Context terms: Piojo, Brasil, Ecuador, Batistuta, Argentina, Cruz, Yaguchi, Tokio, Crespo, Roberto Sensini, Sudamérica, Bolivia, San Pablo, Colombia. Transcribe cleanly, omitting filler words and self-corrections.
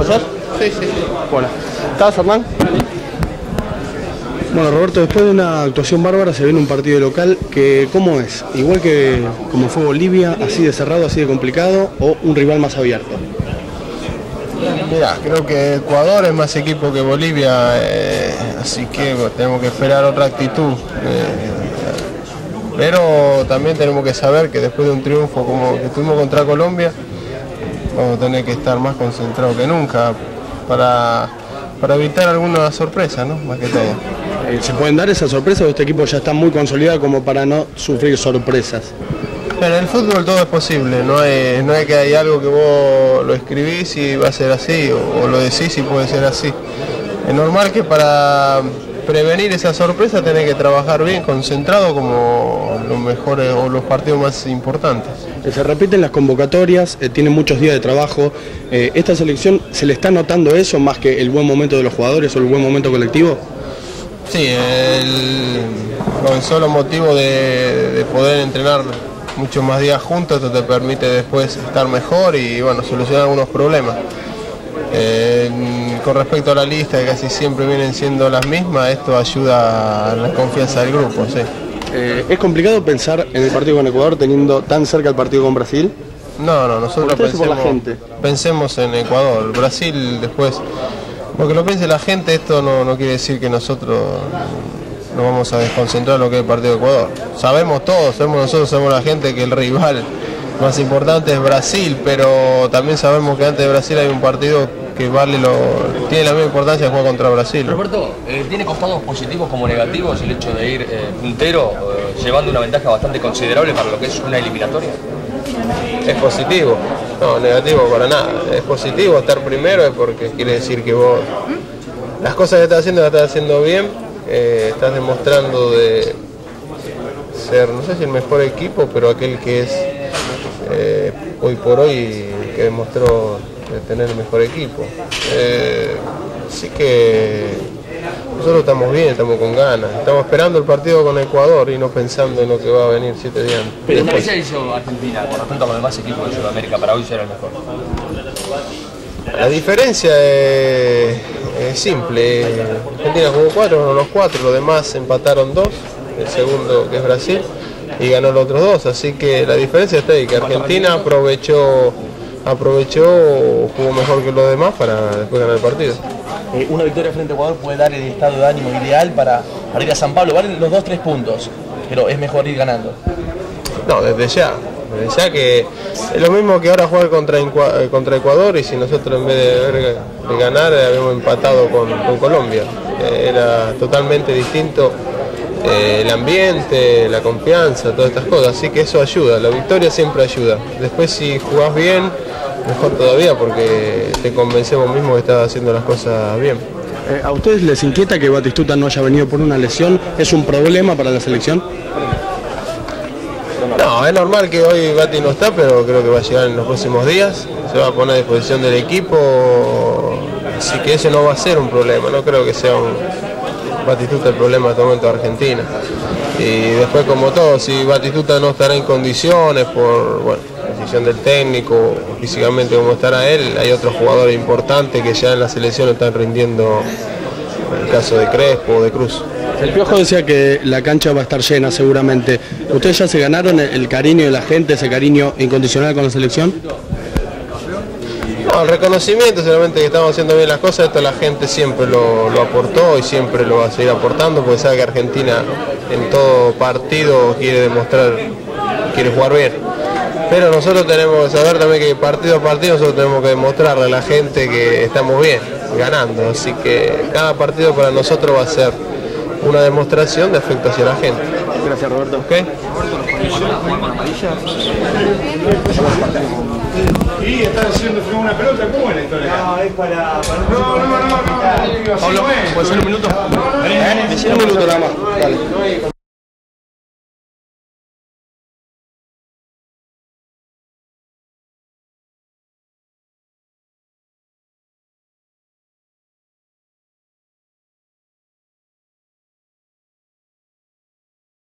pasar? Sí, sí, sí. Bueno, ¿estás, Hernán? Bueno, Roberto, después de una actuación bárbara se viene un partido local que, ¿cómo es? Igual que como fue Bolivia, así de cerrado, así de complicado, o un rival más abierto. Mira, creo que Ecuador es más equipo que Bolivia, así que tenemos que esperar otra actitud. Pero también tenemos que saber que después de un triunfo como que tuvimos contra Colombia, vamos a tener que estar más concentrados que nunca para evitar alguna sorpresa, ¿no? Más que todo. ¿Se pueden dar esas sorpresas o este equipo ya está muy consolidado como para no sufrir sorpresas? En el fútbol todo es posible, no hay que hay algo que vos lo escribís y va a ser así, o lo decís y puede ser así. Es normal que para prevenir esa sorpresa tenés que trabajar bien, concentrado, como los mejores o los partidos más importantes. Se repiten las convocatorias, tienen muchos días de trabajo. ¿Esta selección se le está notando eso más que el buen momento de los jugadores o el buen momento colectivo? Sí, con solo motivo de poder entrenar muchos más días juntos, esto te permite después estar mejor y bueno, solucionar algunos problemas. Con respecto a la lista, que casi siempre vienen siendo las mismas, esto ayuda a la confianza del grupo, sí. ¿Es complicado pensar en el partido con Ecuador teniendo tan cerca el partido con Brasil? No, no, nosotros pensemos en Ecuador, Brasil después. Porque lo piense la gente, esto no quiere decir que nosotros nos vamos a desconcentrar lo que es el partido de Ecuador. Sabemos todos, sabemos la gente que el rival más importante es Brasil, pero también sabemos que antes de Brasil hay un partido que tiene la misma importancia de jugar contra Brasil. Roberto, ¿tiene costados positivos como negativos el hecho de ir puntero, llevando una ventaja bastante considerable para lo que es una eliminatoria? Es positivo, no, negativo para nada. Es positivo estar primero, es porque quiere decir que vos las cosas que estás haciendo las estás haciendo bien, estás demostrando de ser, no sé si el mejor equipo, pero aquel que es hoy por hoy que demostró de tener el mejor equipo. Así que nosotros estamos bien, estamos con ganas, estamos esperando el partido con Ecuador y no pensando en lo que va a venir 7 días. Pero ¿qué se hizo Argentina con respecto a los demás equipos de Sudamérica para hoy ser el mejor? La diferencia es simple. Argentina jugó 4, ganó los 4, los demás empataron 2, el segundo que es Brasil, y ganó los otros 2, así que la diferencia está ahí, que Argentina aprovechó, jugó mejor que los demás para después ganar el partido. Una victoria frente a Ecuador puede dar el estado de ánimo ideal para ir a San Pablo. Valen los 2-3 puntos, pero es mejor ir ganando. No, desde ya que es lo mismo que ahora jugar contra Ecuador, y si nosotros en vez de ganar habíamos empatado con Colombia. Era totalmente distinto el ambiente, la confianza, todas estas cosas, así que eso ayuda, la victoria siempre ayuda. Después si jugás bien, mejor todavía, porque te convencemos mismo que estás haciendo las cosas bien. ¿A ustedes les inquieta que Batistuta no haya venido por una lesión? ¿Es un problema para la selección? No, es normal que hoy Bati no está, pero creo que va a llegar en los próximos días, se va a poner a disposición del equipo, así que ese no va a ser un problema, no creo que sea Batistuta el problema de este momento de Argentina. Y después, como todo, si Batistuta no estará en condiciones por decisión del técnico, físicamente como estará él, hay otros jugadores importantes que ya en la selección están rindiendo, en el caso de Crespo o de Cruz. El Piojo decía que la cancha va a estar llena seguramente. ¿Ustedes ya se ganaron el cariño de la gente, ese cariño incondicional con la selección? No, el reconocimiento, solamente que estamos haciendo bien las cosas, esto la gente siempre lo aportó y siempre lo va a seguir aportando, porque sabe que Argentina en todo partido quiere demostrar, quiere jugar bien. Pero nosotros tenemos que saber también que partido a partido nosotros tenemos que demostrarle a la gente que estamos bien, ganando. Así que cada partido para nosotros va a ser una demostración de afecto hacia la gente. Gracias, Roberto. ¿Okay? Y están haciendo una pelota, ¿cómo es la historia? No, es para no. Pablo, ¿puede ser un minuto? Un minuto nada más. Dale.